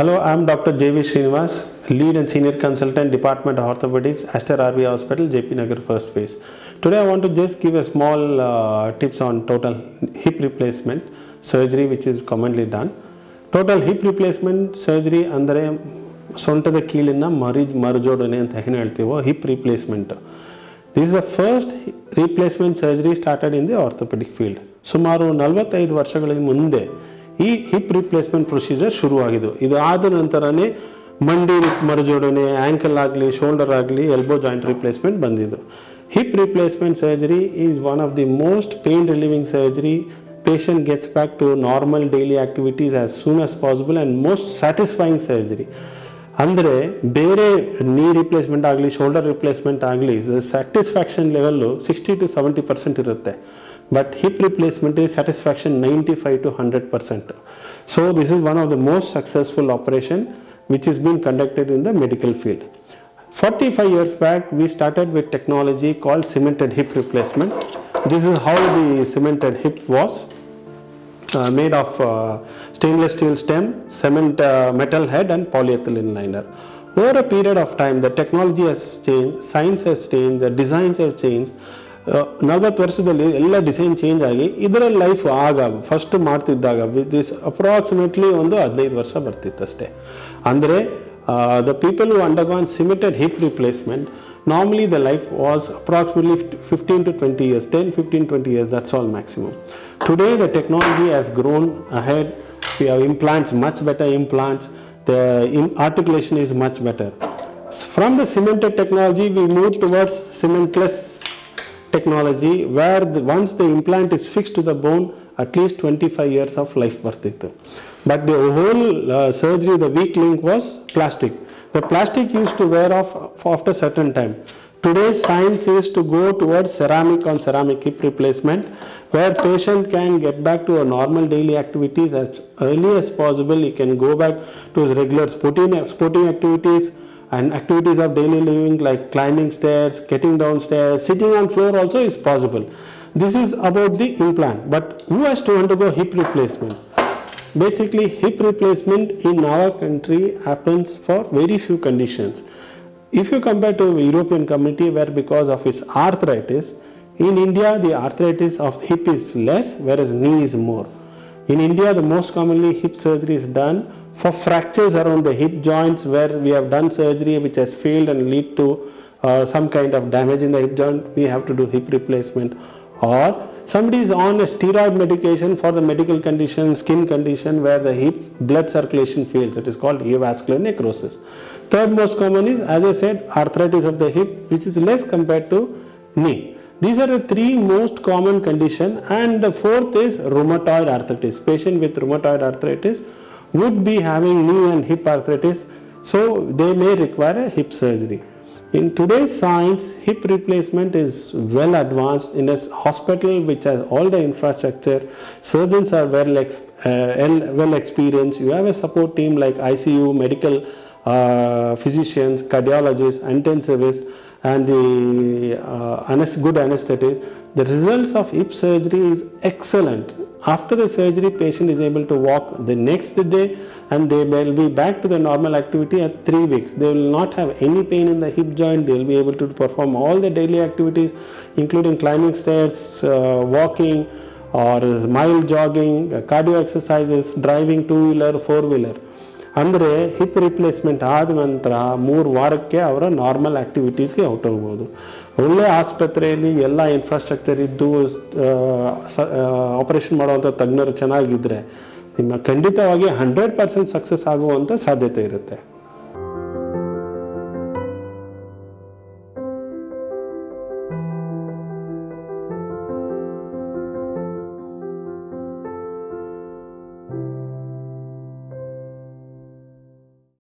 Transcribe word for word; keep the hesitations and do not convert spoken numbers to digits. Hello, I am Doctor J V Srinivas, Lead and Senior Consultant, Department of Orthopaedics, Aster R V Hospital, J P Nagar First Base. Today I want to just give a small uh, tips on total hip replacement surgery, which is commonly done. Total hip replacement surgery andre ಸೊಂಟದ ಕೀಲಿನ ಮರಿಜ್ ಮರುಜೋಡನೆ ಅಂತ ಏನು ಹೇಳ್ತೀವೋ hip replacement. This is the first replacement surgery started in the orthopedic field. ಸುಮಾರು ನಲವತ್ತೈದು ವರ್ಷಗಳ ಮುಂದೆ ಈ hip replacement procedure ಶುರುವಾಗಿದ್ದು. ಇದು ಆದ ನಂತರನೇ ಮಂಡಿ ಮರುಜೋಡನೆ, ಆಂಕಲ್ ಆಗಲಿ, ಶೋಲ್ಡರ್ ಆಗಲಿ, ಎಲ್ಬೋ ಜಾಯಿಂಟ್ ರಿಪ್ಲೇಸ್ಮೆಂಟ್ ಬಂದಿದ್ದು. Hip replacement surgery is one of the most pain relieving surgery. Patient gets back to normal daily activities as soon as possible and most satisfying surgery. ಅಂದರೆ ಬೇರೆ knee replacement ಆಗಲಿ, shoulder replacement ಆಗಲಿ, satisfaction level sixty to seventy percent ಇರುತ್ತೆ. But hip replacement is satisfaction ninety five to hundred percent. So this is one of the most successful operation which is been conducted in the medical field. Forty five years back we started with technology called cemented hip replacement. This is how the cemented hip was Uh, made of uh, stainless steel stem, cement uh, metal head and polyethylene liner. Over a period of time, the technology has changed, science has changed, the designs have changed. ನಲವತ್ತು ವರ್ಷದಲ್ಲಿ ಎಲ್ಲ design change ಆಗಿ ಇದರ life ಆಗ first ಮಾಡ್ತಿದ್ದಾಗ with this approximately ಒಂದು ಹದಿನೈದು ವರ್ಷ ಬರ್ತಿತ್ತಷ್ಟೇ. ಅಂದರೆ the people who undergone cemented hip replacement, normally the life was approximately fifteen to twenty years, ten fifteen twenty years, that's all maximum. Today the technology has grown ahead. We have implants, much better implants. The articulation is much better. From the cemented technology we move towards cementless technology, where the, once the implant is fixed to the bone, at least twenty-five years of life birthday. But the whole uh, surgery, the weak link was plastic. The plastic used to wear off after a certain time. Today's science is to go towards ceramic on ceramic hip replacement, where patient can get back to a normal daily activities as early as possible. He can go back to his regular sporting, sporting activities and activities of daily living like climbing stairs, getting downstairs, sitting on floor also is possible. This is about the implant. But who has to undergo hip replacement? Basically, hip replacement in our country happens for very few conditions. If you compare to the European community, where because of its arthritis, in India the arthritis of the hip is less, whereas knee is more. In India, the most commonly hip surgery is done for fractures around the hip joints, where we have done surgery which has failed and lead to uh, some kind of damage in the hip joint. We have to do hip replacement. Or somebody is on a steroid medication for the medical condition, skin condition, where the hip blood circulation fails. It is called avascular necrosis. Third most common is, as I said, arthritis of the hip, which is less compared to knee. These are the three most common conditions. And the fourth is rheumatoid arthritis. Patient with rheumatoid arthritis would be having knee and hip arthritis, so they may require a hip surgery. In today's science, hip replacement is well advanced. In a hospital which has all the infrastructure, surgeons are well, ex uh, well experienced. You have a support team like I C U, medical uh, physicians, cardiologists, intensivists, and the uh, good anesthetic. The results of hip surgery is excellent. After the surgery, patient is able to walk the next day and they will be back to the normal activity at three weeks. They will not have any pain in the hip joint. They will be able to perform all the daily activities, including climbing stairs, uh, walking or mild jogging, cardio exercises, driving two-wheeler, four-wheeler. ಅಂದರೆ hip replacement ಆದ ನಂತರ ಮೂರು ವಾರಕ್ಕೆ ಅವರ normal ಆ್ಯಕ್ಟಿವಿಟೀಸ್ಗೆ ಹೊರಟೋಗ್ಬೋದು. ಒಳ್ಳೆ ಆಸ್ಪತ್ರೆಯಲ್ಲಿ ಎಲ್ಲ infrastructure ಇದ್ದು ಆಪರೇಷನ್ ಮಾಡುವಂಥ ತಜ್ಞರು ಚೆನ್ನಾಗಿದ್ದರೆ ನಿಮ್ಮ ಖಂಡಿತವಾಗಿ ಹಂಡ್ರೆಡ್ ಪರ್ಸೆಂಟ್ ಸಕ್ಸಸ್ ಆಗುವಂಥ ಸಾಧ್ಯತೆ ಇರುತ್ತೆ.